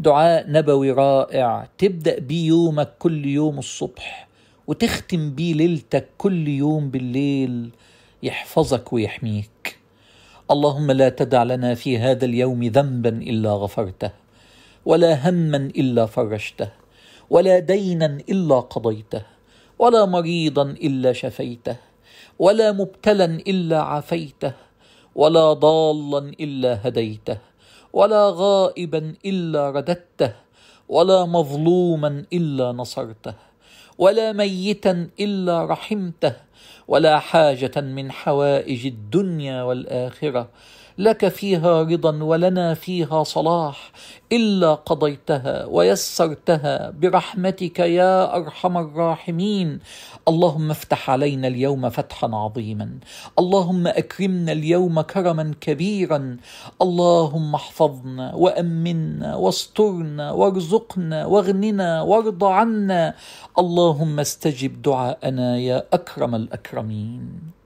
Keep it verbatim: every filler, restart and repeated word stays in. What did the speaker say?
دعاء نبوي رائع تبدأ بيه يومك كل يوم الصبح وتختم بيه ليلتك كل يوم بالليل، يحفظك ويحميك. اللهم لا تدع لنا في هذا اليوم ذنبا إلا غفرته، ولا هما إلا فرجته، ولا دينا إلا قضيته، ولا مريضا إلا شفيته، ولا مبتلا إلا عافيته، ولا ضالا إلا هديته، ولا غائبا إلا رددته، ولا مظلوما إلا نصرته، ولا ميتا إلا رحمته، ولا حاجة من حوائج الدنيا والآخرة لك فيها رضا ولنا فيها صلاح إلا قضيتها ويسرتها برحمتك يا أرحم الراحمين. اللهم افتح علينا اليوم فتحا عظيما، اللهم أكرمنا اليوم كرما كبيرا، اللهم احفظنا وأمنا واسترنا وارزقنا واغننا وارض عنا، اللهم استجب دعاءنا يا أكرم الأكرمين.